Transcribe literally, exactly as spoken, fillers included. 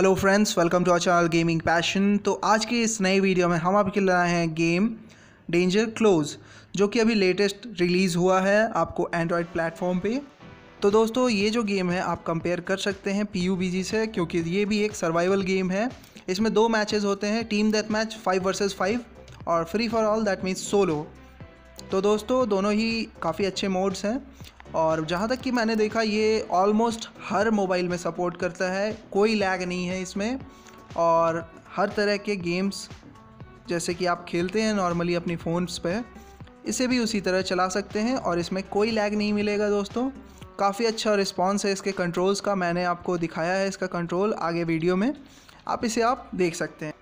Hello friends, welcome to our channel gaming passion. तो आज की इस नई वीडियो में हम आपके लिए आए हैं गेम डेंजर क्लोज, जो कि अभी लेटेस्ट रिलीज़ हुआ है आपको एंड्रॉयड प्लेटफॉर्म पे। तो दोस्तों ये जो गेम है आप कंपेयर कर सकते हैं पी यू बी जी से, क्योंकि ये भी एक सर्वाइवल गेम है। इसमें दो मैचेस होते हैं, team death match five versus five और free for all that means solo. तो दोस्तों दोनों ही काफ़ी अच्छे मोड्स हैं और जहाँ तक कि मैंने देखा ये ऑलमोस्ट हर मोबाइल में सपोर्ट करता है, कोई लैग नहीं है इसमें। और हर तरह के गेम्स जैसे कि आप खेलते हैं नॉर्मली अपनी फ़ोन्स पे, इसे भी उसी तरह चला सकते हैं और इसमें कोई लैग नहीं मिलेगा। दोस्तों काफ़ी अच्छा रिस्पॉन्स है इसके कंट्रोल्स का, मैंने आपको दिखाया है इसका कंट्रोल आगे वीडियो में, आप इसे आप देख सकते हैं।